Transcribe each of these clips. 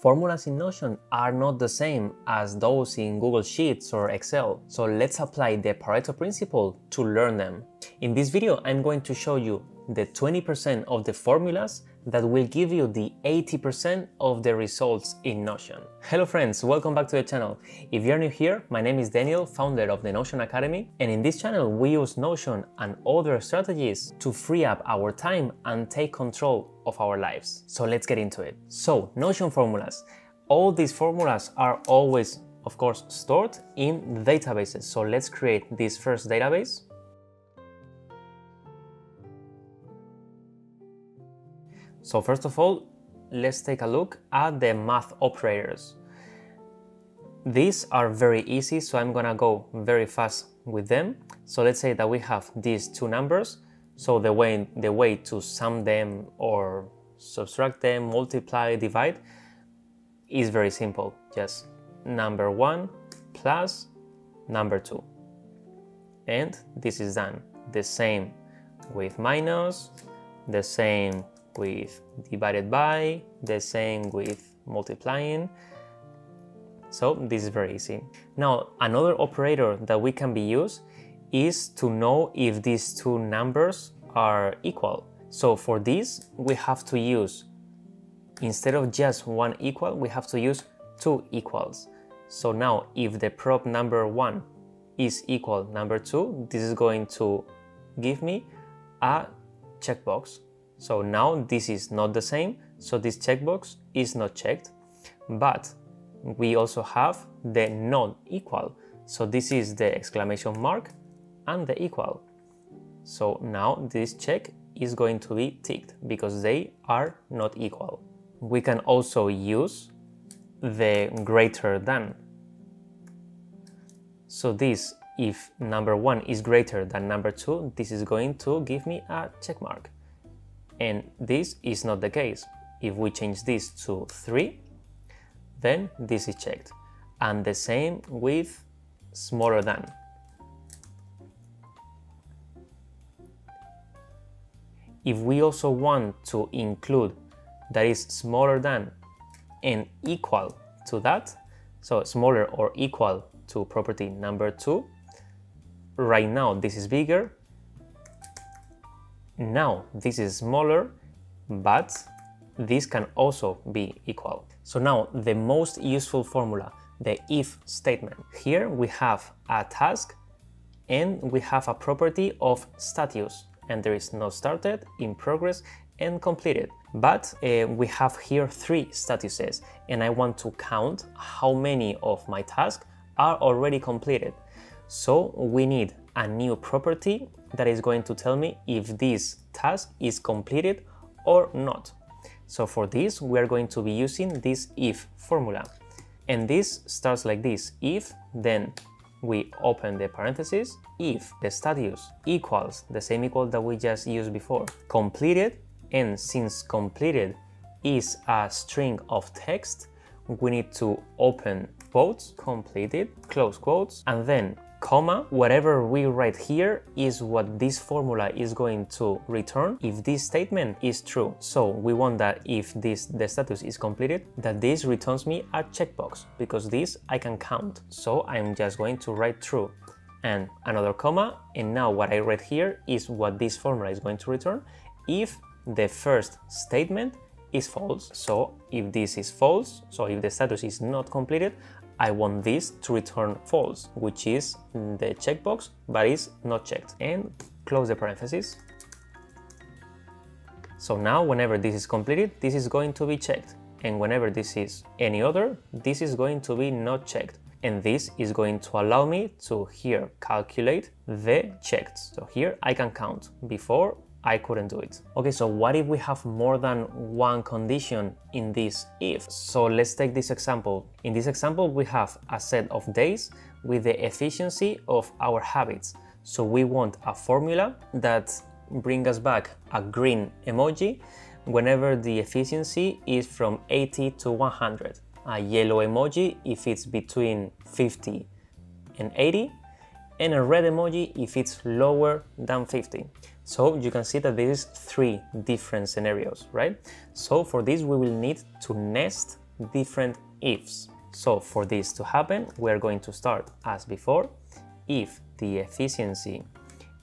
Formulas in Notion are not the same as those in Google Sheets or Excel, so let's apply the Pareto principle to learn them. In this video, I'm going to show you the 20% of the formulas that will give you the 80% of the results in Notion. Hello friends, welcome back to the channel. If you're new here, my name is Daniel, founder of the Notion Academy, and in this channel we use Notion and other strategies to free up our time and take control of our lives. So let's get into it. So, Notion formulas. All these formulas are always, of course, stored in databases. So let's create this first database. So first of all, let's take a look at the math operators. These are very easy, so I'm gonna go very fast with them. So let's say that we have these two numbers. So the way to sum them or subtract them, multiply, divide, is very simple. Just number one plus number two. And this is done. The same with minus, the same with divided by, the same with multiplying. So this is very easy. Now, another operator that we can be used is to know if these two numbers are equal. So for this, we have to use, instead of just one equal, we have to use two equals. So now if the prop number one is equal number two, this is going to give me a checkbox. So now this is not the same, so this checkbox is not checked, but we also have the not equal. So this is the exclamation mark and the equal. So now this check is going to be ticked because they are not equal. We can also use the greater than. So this, if number one is greater than number two, this is going to give me a check mark. And this is not the case. If we change this to 3, then this is checked. And the same with smaller than. If we also want to include that is smaller than and equal to that, so smaller or equal to property number 2, right now this is bigger. Now this is smaller, but this can also be equal. So now the most useful formula, the if statement. Here we have a task and we have a property of status, and there is not started, in progress, and completed. But we have here three statuses, and I want to count how many of my tasks are already completed. So we need a new property that is going to tell me if this task is completed or not. So for this, we are going to be using this if formula. And this starts like this: if, then we open the parentheses, if the status equals the same equal that we just used before, completed, and since completed is a string of text, we need to open quotes, completed, close quotes, and then comma. Whatever we write here is what this formula is going to return if this statement is true. So we want that if the status is completed, that this returns me a checkbox, because this I can count. So I'm just going to write true and another comma, and now what I write here is what this formula is going to return if the first statement is false. So if this is false, so if the status is not completed, I want this to return false, which is the checkbox, but it's not checked. And close the parentheses. So now whenever this is completed, this is going to be checked. And whenever this is any other, this is going to be not checked. And this is going to allow me to here calculate the checked. So here I can count. Before, I couldn't do it. Okay, so what if we have more than one condition in this if? So let's take this example. In this example, we have a set of days with the efficiency of our habits. So we want a formula that brings us back a green emoji whenever the efficiency is from 80 to 100. A yellow emoji if it's between 50 and 80. And a red emoji if it's lower than 50. So you can see that this is three different scenarios, right? So for this, we will need to nest different ifs. So for this to happen, we're going to start as before. If the efficiency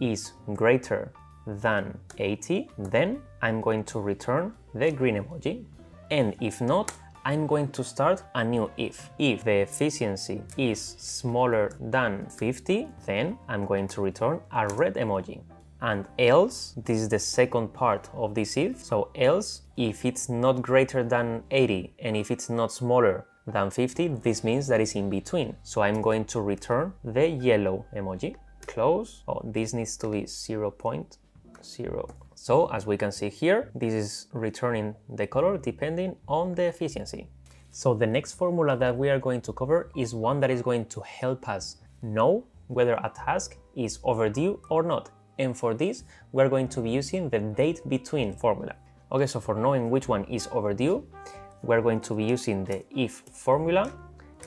is greater than 80, then I'm going to return the green emoji. And if not, I'm going to start a new if. If the efficiency is smaller than 50, then I'm going to return a red emoji. And else, this is the second part of this if, so else, if it's not greater than 80 and if it's not smaller than 50, this means that it's in between. So I'm going to return the yellow emoji. Close. Oh, this needs to be 0.0. So as we can see here, this is returning the color depending on the efficiency. So the next formula that we are going to cover is one that is going to help us know whether a task is overdue or not. And for this, we're going to be using the date between formula. Okay, so for knowing which one is overdue, we're going to be using the if formula.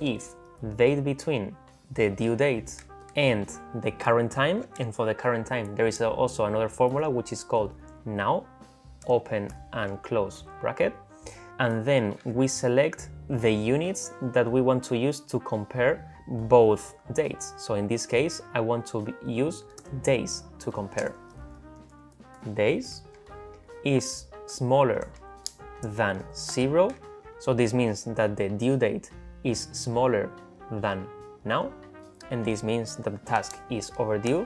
If date between the due date and the current time, and for the current time there is also another formula which is called now, open and close bracket, and then we select the units that we want to use to compare both dates. So in this case I want to use days to compare. Days is smaller than 0, so this means that the due date is smaller than now, and this means that the task is overdue,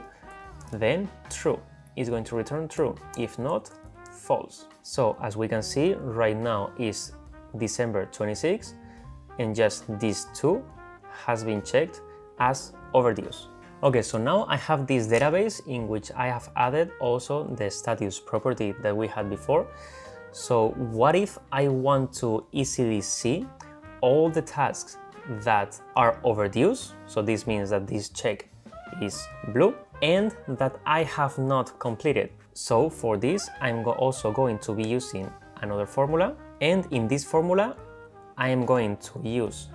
then true is going to return true, if not, false. So as we can see, right now is December 26, and just these two has been checked as overdues. Okay, so now I have this database in which I have added also the status property that we had before. So what if I want to easily see all the tasks that are overdues? So this means that this check is blue and that I have not completed. So for this, I'm also going to be using another formula. And in this formula, I am going to use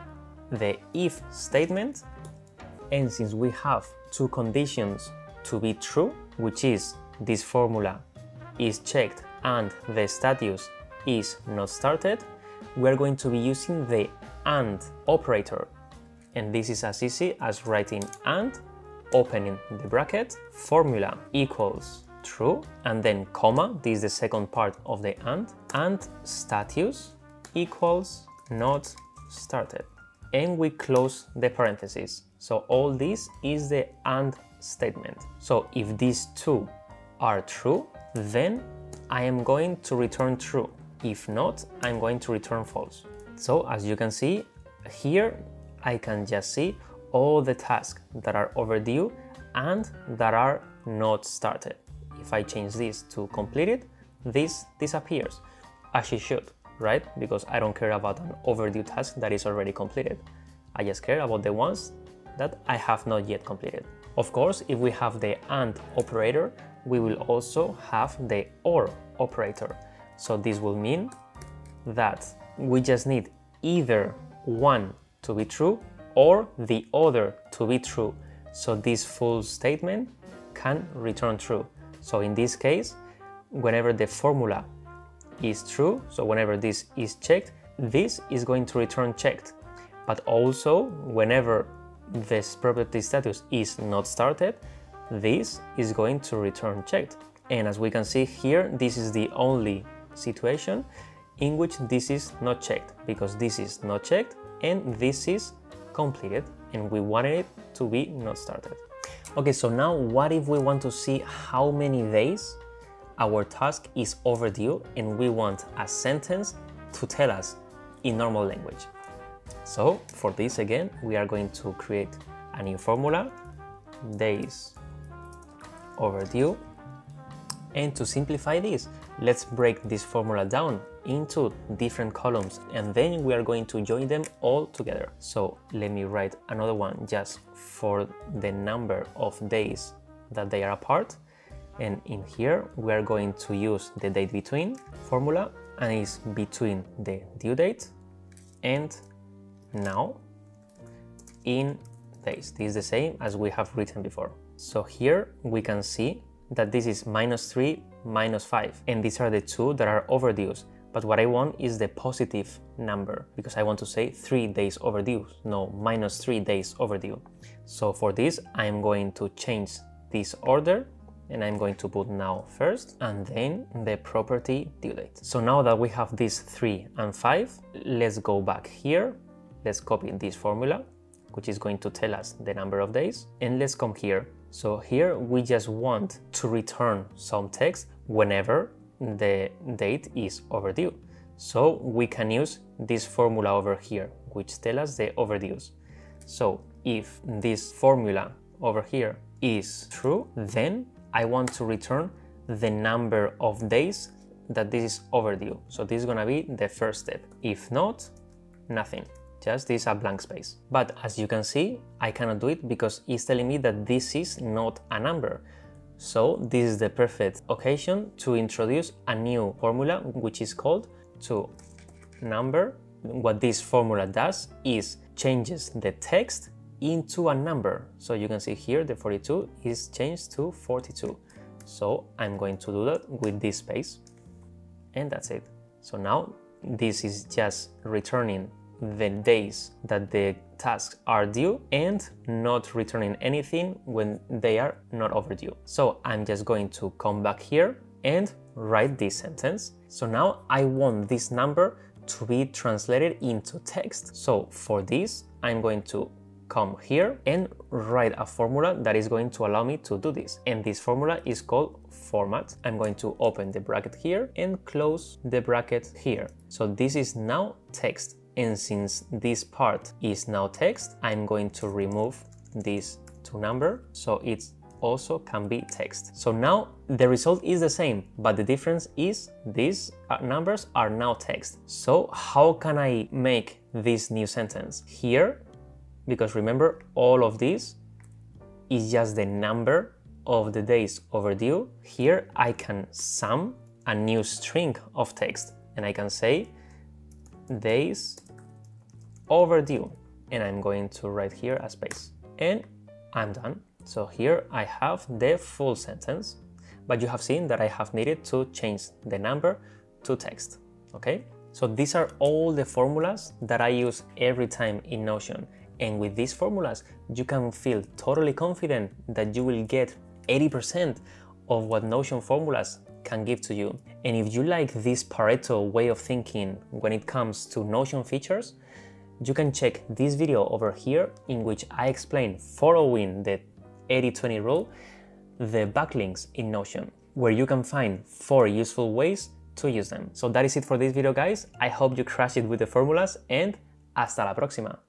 the if statement. And since we have two conditions to be true, which is this formula is checked and the status is not started, we're going to be using the AND operator. And this is as easy as writing AND, opening the bracket, formula equals true, and then comma, this is the second part of the AND, and status equals not started. And we close the parentheses. So all this is the AND statement. So if these two are true, then I am going to return true. If not, I'm going to return false. So as you can see here, I can just see all the tasks that are overdue and that are not started. If I change this to completed, this disappears, as it should, right? Because I don't care about an overdue task that is already completed. I just care about the ones that I have not yet completed. Of course, if we have the AND operator, we will also have the OR operator. So this will mean that we just need either one to be true or the other to be true. So this full statement can return true. So in this case, whenever the formula is true, so whenever this is checked, this is going to return checked. But also, whenever this property status is not started, this is going to return checked. And as we can see here, this is the only situation in which this is not checked, because this is not checked and this is completed, and we wanted it to be not started. Okay, so now what if we want to see how many days our task is overdue, and we want a sentence to tell us in normal language? So for this again, we are going to create a new formula, days overdue. And to simplify this, let's break this formula down into different columns, and then we are going to join them all together. So let me write another one just for the number of days that they are apart. And in here, we are going to use the date between formula, and it's between the due date and now in days. This is the same as we have written before. So here we can see that this is -3, -5, and these are the two that are overdues. But what I want is the positive number, because I want to say 3 days overdue, no, -3 days overdue. So for this, I'm going to change this order and I'm going to put now first and then the property due date. So now that we have these 3 and 5, let's go back here. Let's copy this formula, which is going to tell us the number of days, and let's come here. So here we just want to return some text whenever the date is overdue. So we can use this formula over here, which tells us the overdues. So if this formula over here is true, then I want to return the number of days that this is overdue. So this is gonna be the first step. If not, nothing. Just this a blank space. But as you can see, I cannot do it because it's telling me that this is not a number. So this is the perfect occasion to introduce a new formula, which is called toNumber. What this formula does is changes the text into a number. So you can see here the 42 is changed to 42. So I'm going to do that with this space, and that's it. So now this is just returning the days that the tasks are due and not returning anything when they are not overdue. So I'm just going to come back here and write this sentence. So now I want this number to be translated into text. So for this, I'm going to come here and write a formula that is going to allow me to do this. And this formula is called format. I'm going to open the bracket here and close the bracket here. So this is now text. And since this part is now text, I'm going to remove this toNumber, so it also can be text. So now the result is the same, but the difference is these numbers are now text. So how can I make this new sentence here? Because remember, all of this is just the number of the days overdue. Here I can sum a new string of text, and I can say days overdue, and I'm going to write here a space, and I'm done. So here I have the full sentence, but you have seen that I have needed to change the number to text. Okay, so these are all the formulas that I use every time in Notion, and with these formulas you can feel totally confident that you will get 80% of what Notion formulas can give to you. And if you like this Pareto way of thinking when it comes to Notion features, you can check this video over here in which I explain, following the 80-20 rule, the backlinks in Notion, where you can find 4 useful ways to use them. So that is it for this video, guys. I hope you crushed it with the formulas, and hasta la próxima!